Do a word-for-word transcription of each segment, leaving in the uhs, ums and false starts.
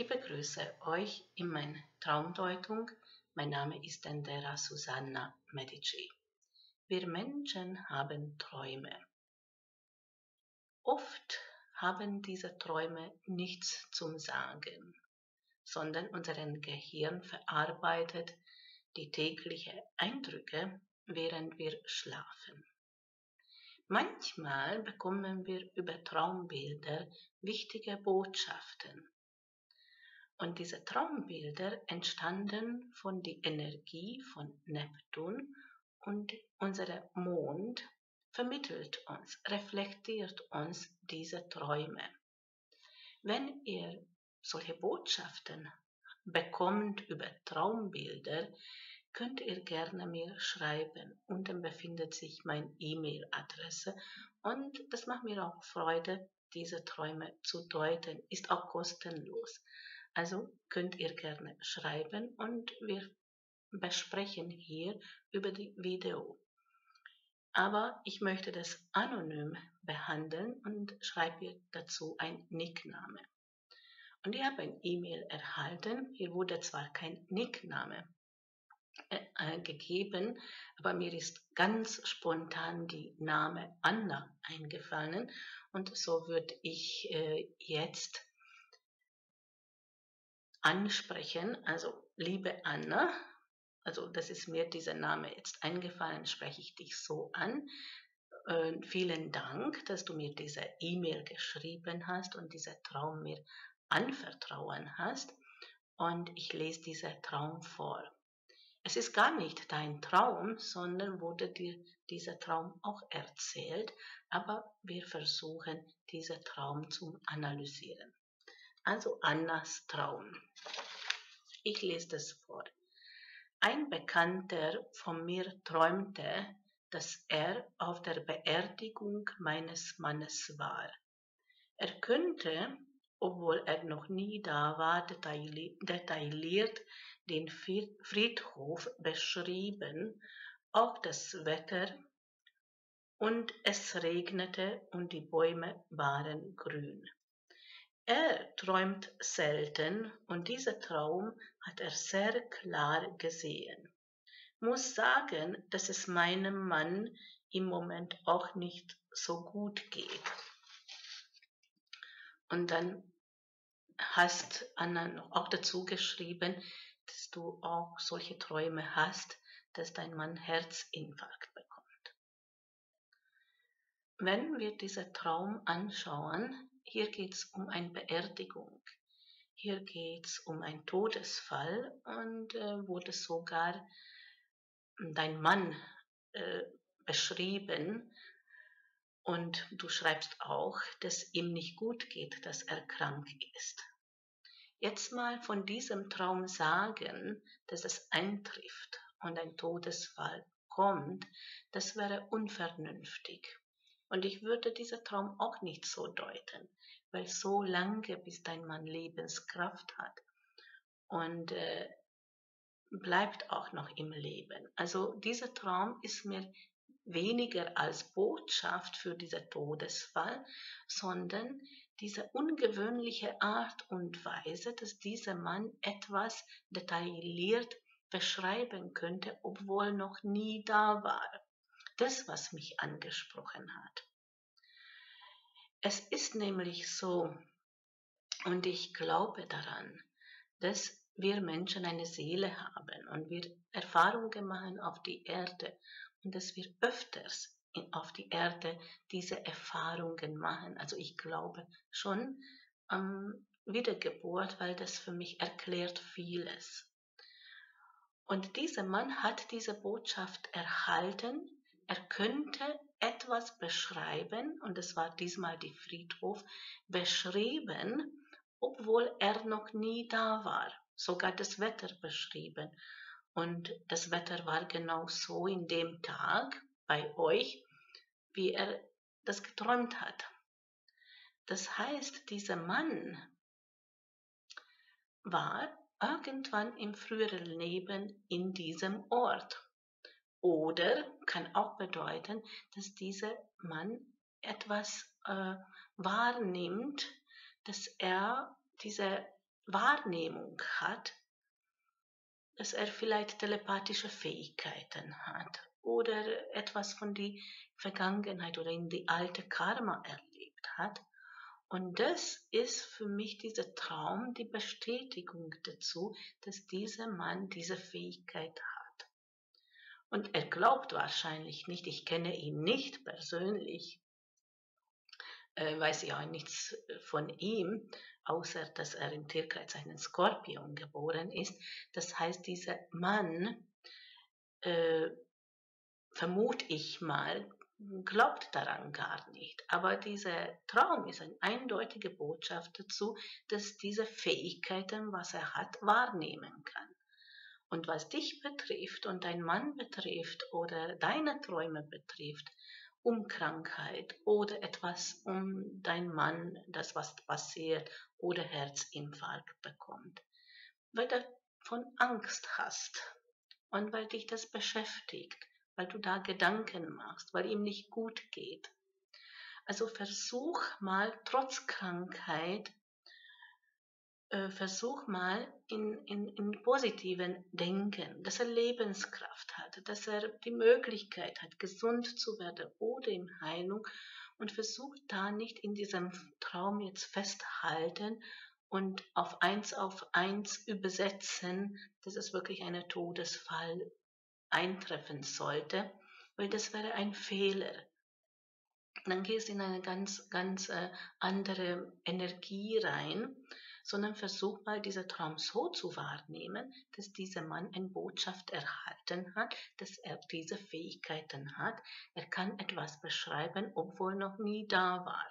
Ich begrüße euch in meiner Traumdeutung. Mein Name ist Dendera Susanna Medici. Wir Menschen haben Träume. Oft haben diese Träume nichts zum Sagen, sondern unser Gehirn verarbeitet die täglichen Eindrücke, während wir schlafen. Manchmal bekommen wir über Traumbilder wichtige Botschaften. Und diese Traumbilder entstanden von der Energie von Neptun und unser Mond vermittelt uns, reflektiert uns diese Träume. Wenn ihr solche Botschaften bekommt über Traumbilder, könnt ihr gerne mir schreiben. Unten befindet sich meine E-Mail-Adresse und das macht mir auch Freude, diese Träume zu deuten. Ist auch kostenlos. Also könnt ihr gerne schreiben und wir besprechen hier über die Video. Aber ich möchte das anonym behandeln und schreibe dazu einen Nickname. Und ich habe ein E-Mail erhalten. Hier wurde zwar kein Nickname äh, gegeben, aber mir ist ganz spontan die Name Anna eingefallen. Und so würde ich äh, jetzt ansprechen, also liebe Anna, also das ist mir dieser Name jetzt eingefallen, spreche ich dich so an. Äh, vielen Dank, dass du mir diese E-Mail geschrieben hast und diesen Traum mir anvertrauen hast und ich lese diesen Traum vor. Es ist gar nicht dein Traum, sondern wurde dir dieser Traum auch erzählt, aber wir versuchen diesen Traum zu analysieren. Also Annas Traum. Ich lese das vor. Ein Bekannter von mir träumte, dass er auf der Beerdigung meines Mannes war. Er könnte, obwohl er noch nie da war, detailliert den Friedhof beschrieben, auch das Wetter, und es regnete und die Bäume waren grün. Er träumt selten und dieser Traum hat er sehr klar gesehen. Muss sagen, dass es meinem Mann im Moment auch nicht so gut geht. Und dann hast Anna auch dazu geschrieben, dass du auch solche Träume hast, dass dein Mann Herzinfarkt bekommt. Wenn wir diesen Traum anschauen, hier geht es um eine Beerdigung, hier geht es um einen Todesfall und äh, wurde sogar dein Mann äh, beschrieben und du schreibst auch, dass ihm nicht gut geht, dass er krank ist. Jetzt mal von diesem Traum sagen, dass es eintrifft und ein Todesfall kommt, das wäre unvernünftig. Und ich würde diesen Traum auch nicht so deuten, weil so lange, bis dein Mann Lebenskraft hat und äh, bleibt auch noch im Leben. Also dieser Traum ist mir weniger als Botschaft für diesen Todesfall, sondern diese ungewöhnliche Art und Weise, dass dieser Mann etwas detailliert beschreiben könnte, obwohl noch nie da war. Das, was mich angesprochen hat. Es ist nämlich so, und ich glaube daran, dass wir Menschen eine Seele haben und wir Erfahrungen machen auf die Erde und dass wir öfters auf die Erde diese Erfahrungen machen. Also ich glaube schon ähm, Wiedergeburt, weil das für mich erklärt vieles. Und dieser Mann hat diese Botschaft erhalten. Er könnte etwas beschreiben, und es war diesmal die Friedhof, beschrieben, obwohl er noch nie da war. Sogar das Wetter beschrieben. Und das Wetter war genau so in dem Tag bei euch, wie er das geträumt hat. Das heißt, dieser Mann war irgendwann im früheren Leben in diesem Ort. Oder kann auch bedeuten, dass dieser Mann etwas äh, wahrnimmt, dass er diese Wahrnehmung hat, dass er vielleicht telepathische Fähigkeiten hat oder etwas von der Vergangenheit oder in die alte Karma erlebt hat. Und das ist für mich dieser Traum, die Bestätigung dazu, dass dieser Mann diese Fähigkeit hat. Und er glaubt wahrscheinlich nicht, ich kenne ihn nicht persönlich, äh, weiß ich auch nichts von ihm, außer dass er im Tierkreis einen Skorpion geboren ist. Das heißt, dieser Mann, äh, vermute ich mal, glaubt daran gar nicht. Aber dieser Traum ist eine eindeutige Botschaft dazu, dass diese Fähigkeiten, was er hat, wahrnehmen kann. Und was dich betrifft und dein Mann betrifft oder deine Träume betrifft, um Krankheit oder etwas um dein Mann, das was passiert oder Herzinfarkt bekommt, weil du davon Angst hast und weil dich das beschäftigt, weil du da Gedanken machst, weil ihm nicht gut geht. Also versuch mal, trotz Krankheit, versuch mal in, in, in positiven Denken, dass er Lebenskraft hat, dass er die Möglichkeit hat, gesund zu werden oder in Heilung, und versuch da nicht in diesem Traum jetzt festhalten und auf eins auf eins übersetzen, dass es wirklich ein Todesfall eintreffen sollte, weil das wäre ein Fehler. Dann gehst du in eine ganz, ganz andere Energie rein, sondern versuch mal, diesen Traum so zu wahrnehmen, dass dieser Mann eine Botschaft erhalten hat, dass er diese Fähigkeiten hat. Er kann etwas beschreiben, obwohl noch nie da war.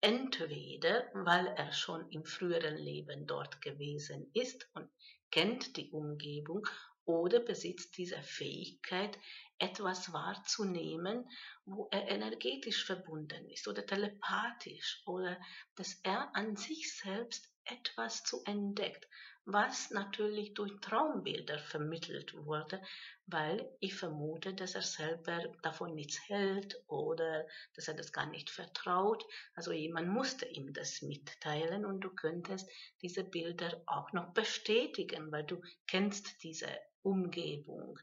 Entweder, weil er schon im früheren Leben dort gewesen ist und kennt die Umgebung, oder besitzt diese Fähigkeit, etwas wahrzunehmen, wo er energetisch verbunden ist oder telepathisch, oder dass er an sich selbst etwas zu entdeckt, was natürlich durch Traumbilder vermittelt wurde, weil ich vermute, dass er selber davon nichts hält oder dass er das gar nicht vertraut. Also jemand musste ihm das mitteilen, und du könntest diese Bilder auch noch bestätigen, weil du kennst diese Umgebung.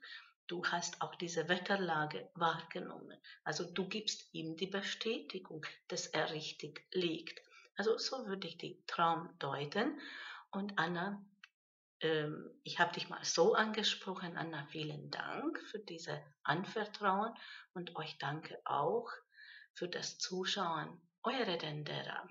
Du hast auch diese Wetterlage wahrgenommen. Also du gibst ihm die Bestätigung, dass er richtig liegt. Also so würde ich den Traum deuten. Und Anna, ähm, ich habe dich mal so angesprochen. Anna, vielen Dank für diese Anvertrauen, und euch danke auch für das Zuschauen. Eure Dendera.